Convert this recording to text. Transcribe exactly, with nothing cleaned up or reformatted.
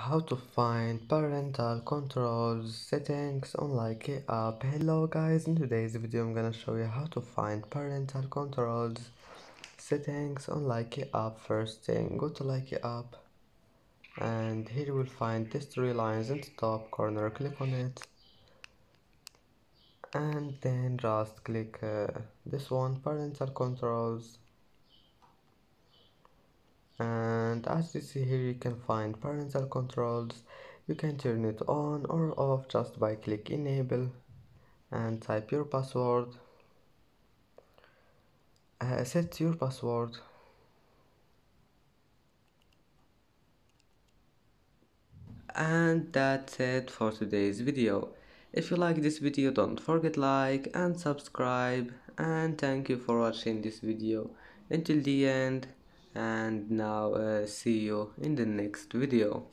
How to find parental controls settings on Likee app. Hello guys, in today's video I'm gonna show you how to find parental controls settings on Likee app. First thing, go to Likee app and here you will find these three lines in the top corner. Click on it and then just click uh, this one, parental controls. And as you see here, you can find parental controls. You can turn it on or off just by click enable and type your password. Uh, set your password. And that's it for today's video. If you like this video, don't forget like and subscribe. And thank you for watching this video until the end. And now uh, see you in the next video.